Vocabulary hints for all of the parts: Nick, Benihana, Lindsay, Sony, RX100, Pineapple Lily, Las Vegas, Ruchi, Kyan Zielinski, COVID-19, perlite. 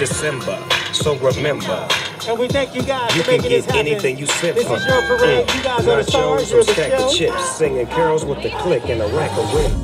December, so remember. And we thank you guys for making this happen. You can get anything you sip from. This is your parade. You guys are the stars. You're the show. Nachos, stack of chips, singing carols with the click and a rack of whips.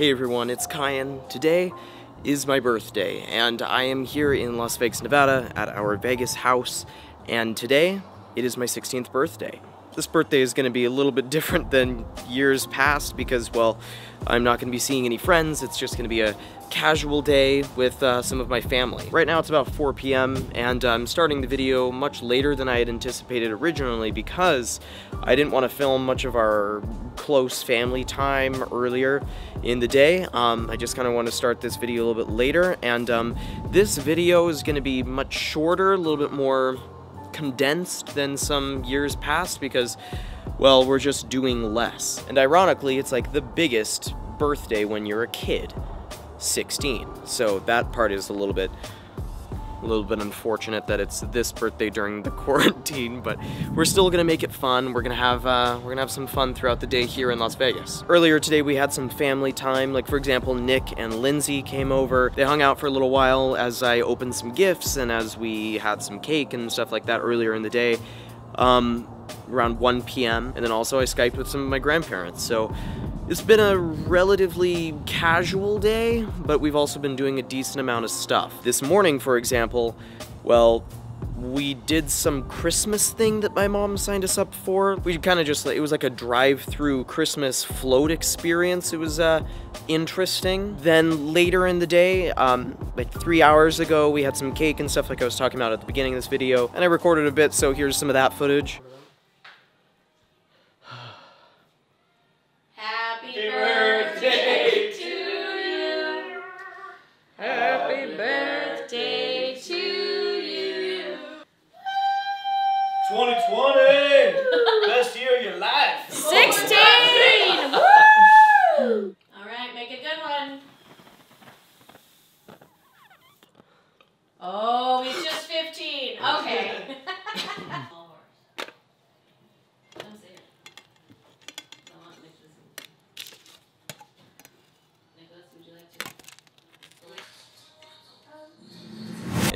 Hey everyone, it's Kyan. Today is my birthday, and I am here in Las Vegas, Nevada at our Vegas house, and today it is my 16th birthday. This birthday is going to be a little bit different than years past because, well, I'm not going to be seeing any friends. It's just going to be a casual day with some of my family. Right now it's about 4 p.m. and I'm starting the video much later than I had anticipated originally because I didn't want to film much of our close family time earlier in the day. I just kind of want to start this video a little bit later, and this video is going to be much shorter, a little bit more condensed than some years past because, well, we're just doing less. And ironically, it's like the biggest birthday when you're a kid, 16. So that part is a little bit unfortunate that it's this birthday during the quarantine, but we're still gonna make it fun. We're gonna have we're gonna have some fun throughout the day here in Las Vegas. Earlier today we had some family time, like for example Nick and Lindsay came over. They hung out for a little while as I opened some gifts and as we had some cake and stuff like that earlier in the day, around 1 p.m. And then also I Skyped with some of my grandparents. So it's been a relatively casual day, but we've also been doing a decent amount of stuff. This morning, for example, well, we did some Christmas thing that my mom signed us up for. We kind of just, it was like a drive-through Christmas float experience. It was interesting. Then later in the day, like 3 hours ago, we had some cake and stuff like I was talking about at the beginning of this video, and I recorded a bit, so here's some of that footage. Happy birthday to you. Happy birthday to you. 2020, best year of your life. 16. Woo! All right, make a good one. Oh, he's just 15. Okay.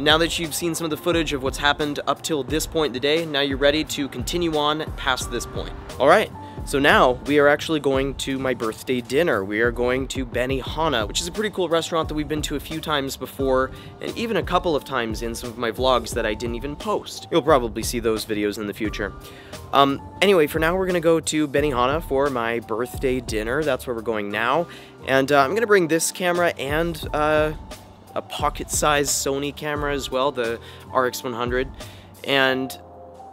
Now that you've seen some of the footage of what's happened up till this point in the day, now you're ready to continue on past this point. All right, so now we are actually going to my birthday dinner. We are going to Benihana, which is a pretty cool restaurant that we've been to a few times before, and even a couple of times in some of my vlogs that I didn't even post. You'll probably see those videos in the future. Anyway, for now we're gonna go to Benihana for my birthday dinner. That's where we're going now. And I'm gonna bring this camera and a pocket-sized Sony camera as well, the RX100, and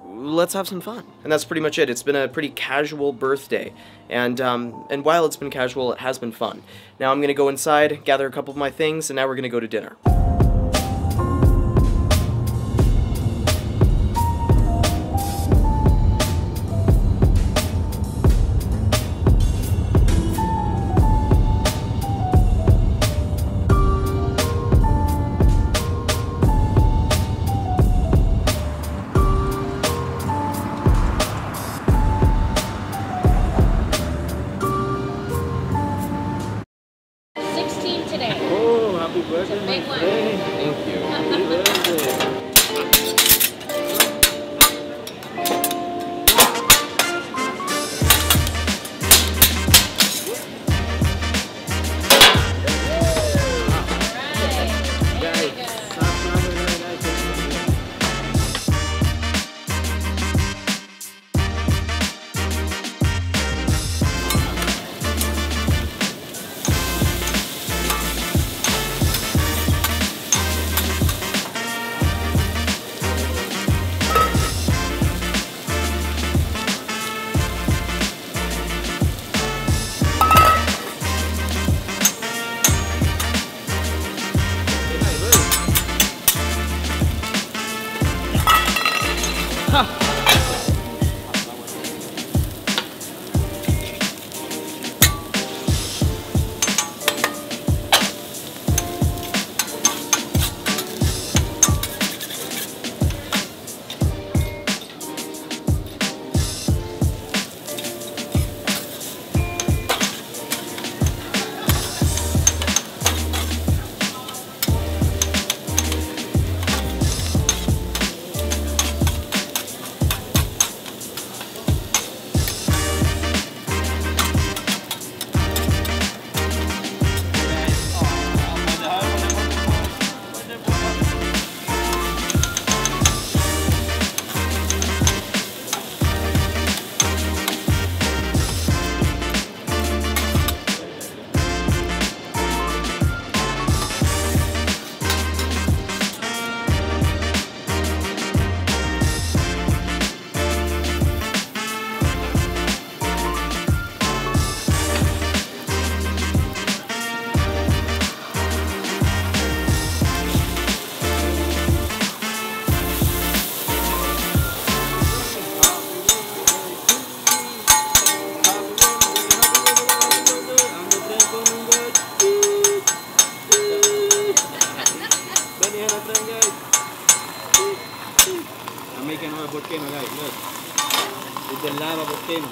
let's have some fun. And that's pretty much it. It's been a pretty casual birthday, and while it's been casual, it has been fun. Now I'm gonna go inside, gather a couple of my things, and now we're gonna go to dinner. Today. Oh, happy birthday. It's a big one. skin.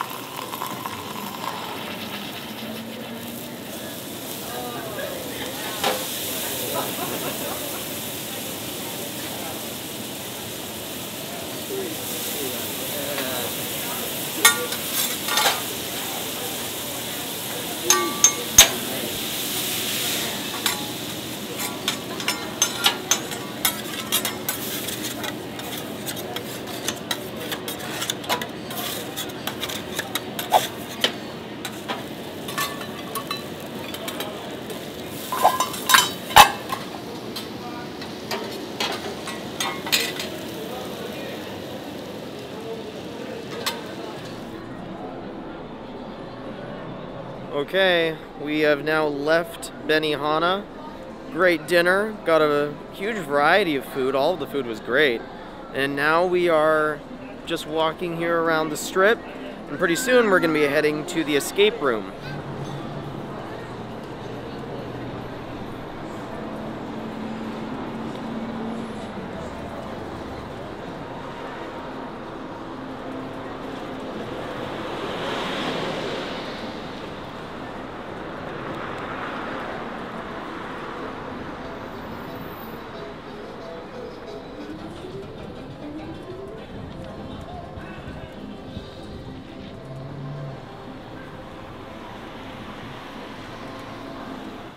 Okay, we have now left Benihana. Great dinner, got a huge variety of food. All of the food was great. And now we are just walking here around the strip, and pretty soon we're gonna be heading to the escape room.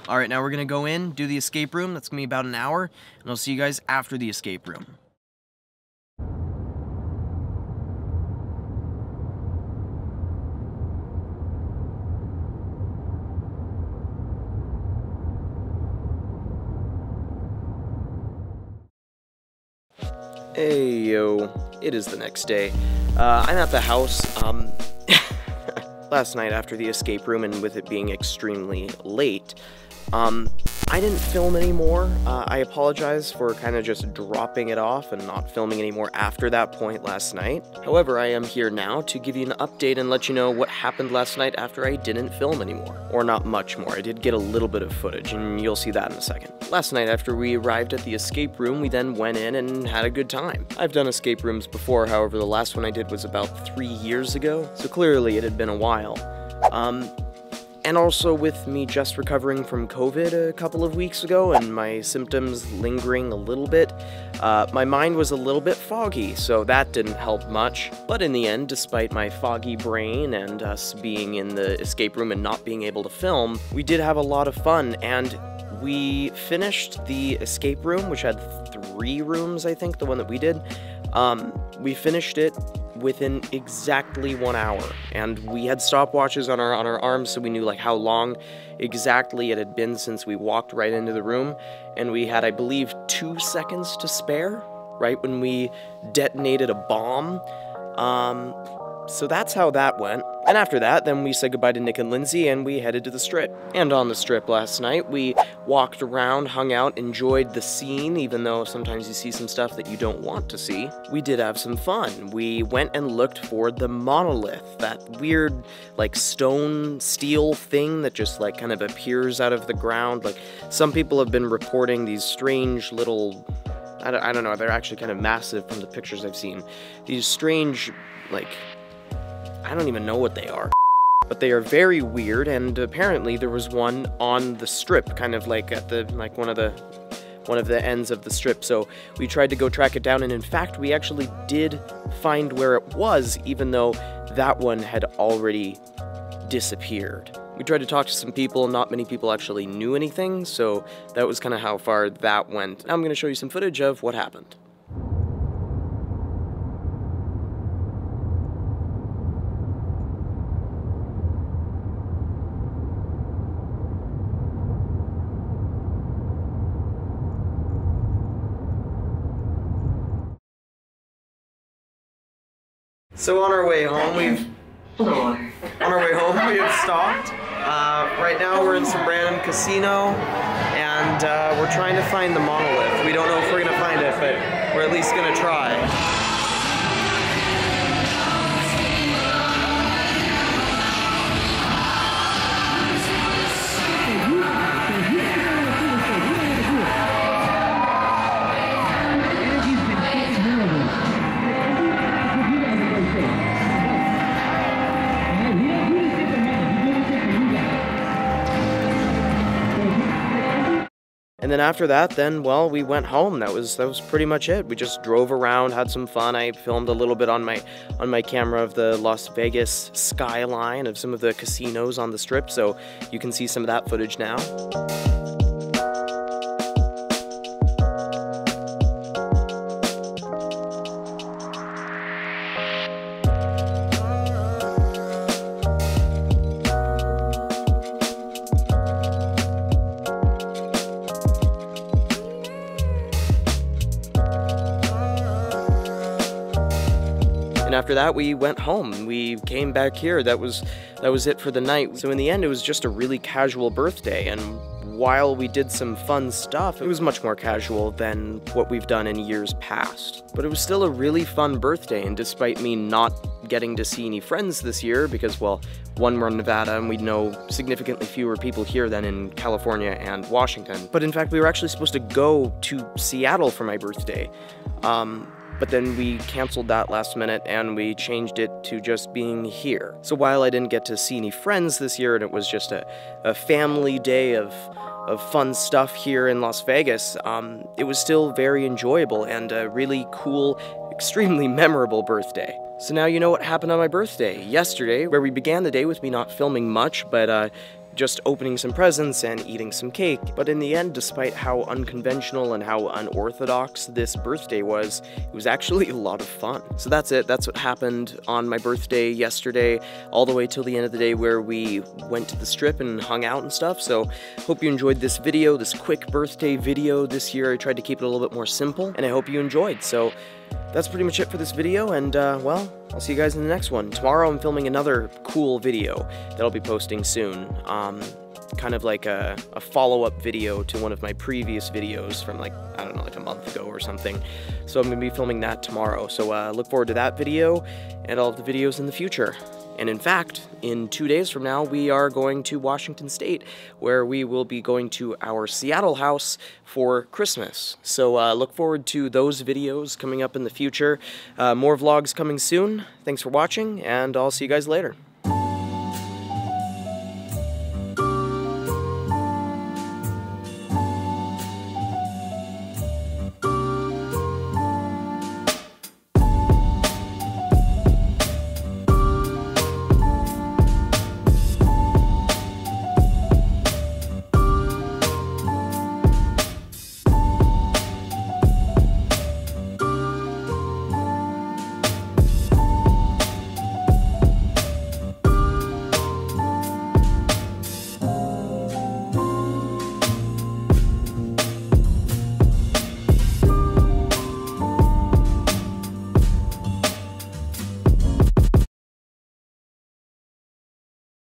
All right, now we're gonna go in, do the escape room. That's gonna be about an hour, and I'll see you guys after the escape room. Hey, yo, it is the next day. I'm at the house. Last night after the escape room, and with it being extremely late, I didn't film anymore. I apologize for kind of just dropping it off and not filming anymore after that point last night. However, I am here now to give you an update and let you know what happened last night after I didn't film anymore. Or not much more. I did get a little bit of footage, and you'll see that in a second. Last night after we arrived at the escape room, we then went in and had a good time. I've done escape rooms before, however the last one I did was about 3 years ago, so clearly it had been a while. And also with me just recovering from COVID a couple of weeks ago and my symptoms lingering a little bit, my mind was a little bit foggy, so that didn't help much. But in the end, despite my foggy brain and us being in the escape room and not being able to film, we did have a lot of fun, and we finished the escape room, which had 3 rooms, I think, the one that we did. We finished it within exactly 1 hour, and we had stopwatches on our arms, so we knew like how long exactly it had been since we walked right into the room, and we had, I believe, 2 seconds to spare right when we detonated a bomb. So that's how that went. And after that, then we said goodbye to Nick and Lindsay, and we headed to the Strip. And on the Strip last night, we walked around, hung out, enjoyed the scene, even though sometimes you see some stuff that you don't want to see. We did have some fun. We went and looked for the monolith, that weird, like, stone, steel thing that just, like, kind of appears out of the ground. Like, some people have been reporting these strange little... I don't know, they're actually kind of massive from the pictures I've seen. These strange, like... I don't even know what they are, but they are very weird, and apparently there was one on the Strip, kind of like at the one of the ends of the Strip. So we tried to go track it down, and in fact we actually did find where it was, even though that one had already disappeared. We tried to talk to some people, not many people actually knew anything, so that was kind of how far that went. Now I'm going to show you some footage of what happened. So on our way home, we have stopped. Right now we're in some random casino, and we're trying to find the monolith. We don't know if we're gonna find it, but we're at least gonna try. And then after that, well, we went home. That was pretty much it. We just drove around, had some fun. I filmed a little bit on my camera of the Las Vegas skyline of some of the casinos on the strip, so you can see some of that footage now. And after that, we went home. We came back here. That was it for the night. So in the end, it was just a really casual birthday. And while we did some fun stuff, it was much more casual than what we've done in years past. But it was still a really fun birthday. And despite me not getting to see any friends this year, because, well, one, we're in Nevada, and we know significantly fewer people here than in California and Washington. But in fact, we were actually supposed to go to Seattle for my birthday. But then we canceled that last minute and we changed it to just being here. So while I didn't get to see any friends this year and it was just a family day of fun stuff here in Las Vegas, it was still very enjoyable and a really cool, extremely memorable birthday. So now you know what happened on my birthday yesterday, where we began the day with me not filming much, but just opening some presents and eating some cake. But in the end, despite how unconventional and how unorthodox this birthday was, it was actually a lot of fun. So that's it. That's what happened on my birthday yesterday, all the way till the end of the day where we went to the strip and hung out and stuff. So hope you enjoyed this video, this quick birthday video. This year I tried to keep it a little bit more simple, and I hope you enjoyed. So that's pretty much it for this video, and well, I'll see you guys in the next one. Tomorrow I'm filming another cool video that I'll be posting soon. Kind of like a follow-up video to one of my previous videos from, like, I don't know, like a month ago or something. So I'm going to be filming that tomorrow. So look forward to that video and all of the videos in the future. And in fact, in 2 days from now, we are going to Washington State, where we will be going to our Seattle house for Christmas. So look forward to those videos coming up in the future. More vlogs coming soon. Thanks for watching, and I'll see you guys later.